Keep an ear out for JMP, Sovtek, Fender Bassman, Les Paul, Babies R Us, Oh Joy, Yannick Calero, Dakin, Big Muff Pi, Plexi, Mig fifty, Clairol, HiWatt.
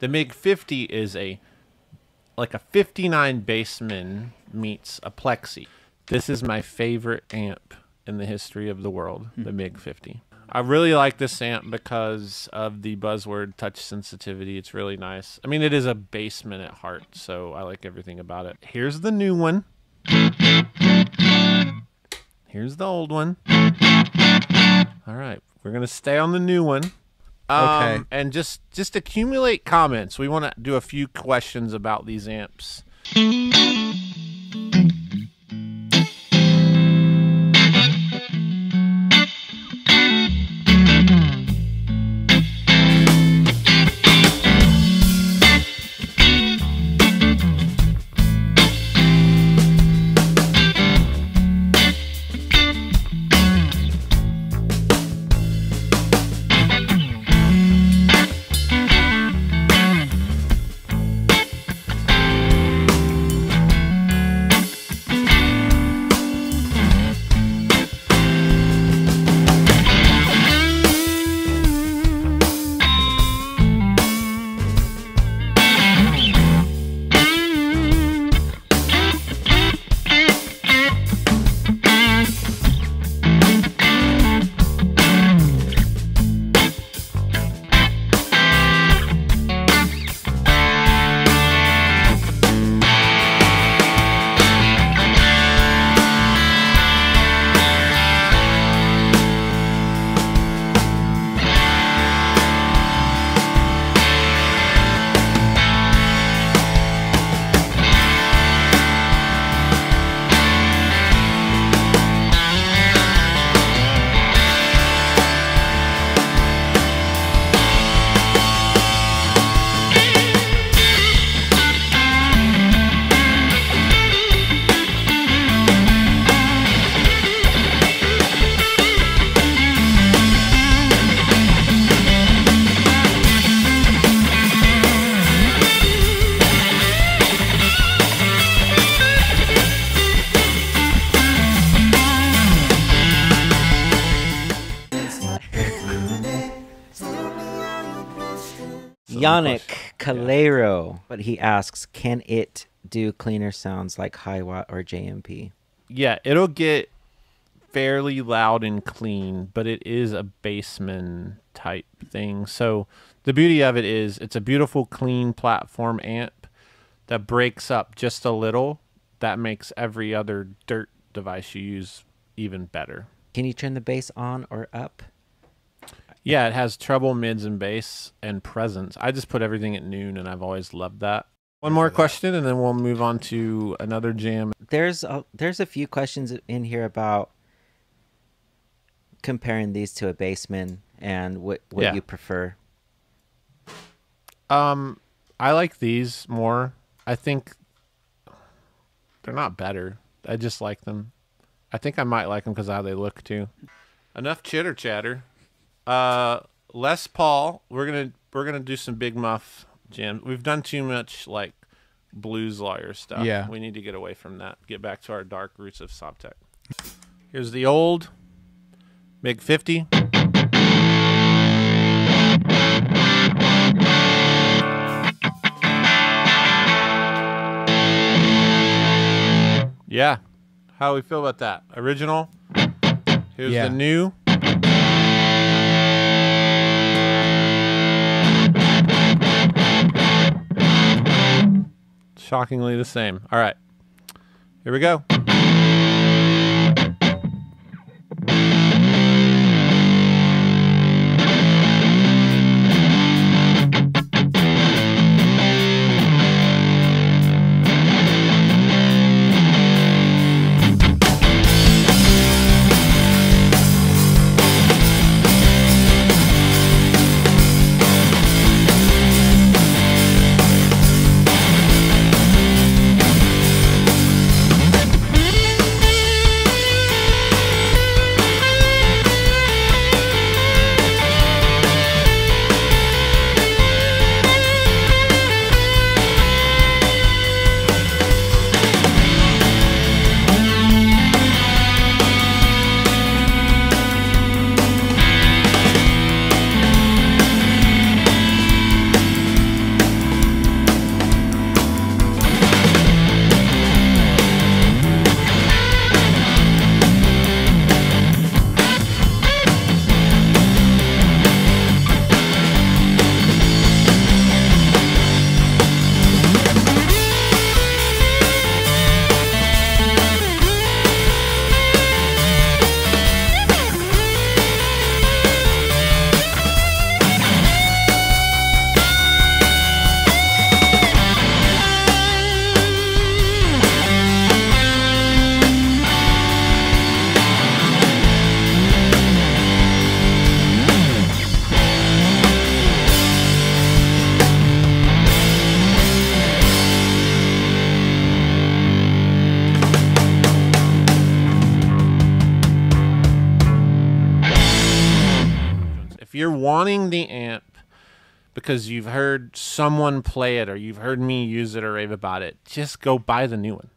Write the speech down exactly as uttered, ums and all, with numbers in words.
The Mig fifty is a like a fifty-nine Bassman meets a Plexi. This is my favorite amp in the history of the world, the Mig fifty. I really like this amp because of the buzzword touch sensitivity. It's really nice. I mean, it is a Bassman at heart, so I like everything about it. Here's the new one. Here's the old one. All right, we're going to stay on the new one. Um, okay. And just, just accumulate comments. We want to do a few questions about these amps. Yannick Calero, yeah. But he asks, can it do cleaner sounds like HiWatt or J M P? Yeah, it'll get fairly loud and clean, but it is a Bassman type thing. So the beauty of it is it's a beautiful, clean platform amp that breaks up just a little. That makes every other dirt device you use even better. Can you turn the bass on or up? Yeah, it has treble, mids, and bass, and presence. I just put everything at noon, and I've always loved that. One more question, and then we'll move on to another jam. There's a, there's a few questions in here about comparing these to a Bassman and what, what yeah. you prefer. Um, I like these more. I think they're not better. I just like them. I think I might like them because of how they look, too. Enough chitter-chatter. Uh, Les Paul. We're gonna we're gonna do some Big Muff jams. We've done too much like blues lawyer stuff. Yeah, we need to get away from that. Get back to our dark roots of Sovtek. Here's the old Mig fifty. Yeah, how we feel about that original? Here's yeah. the new. Shockingly the same. All right, here we go. if you're wanting the amp because you've heard someone play it or you've heard me use it or rave about it, just go buy the new one.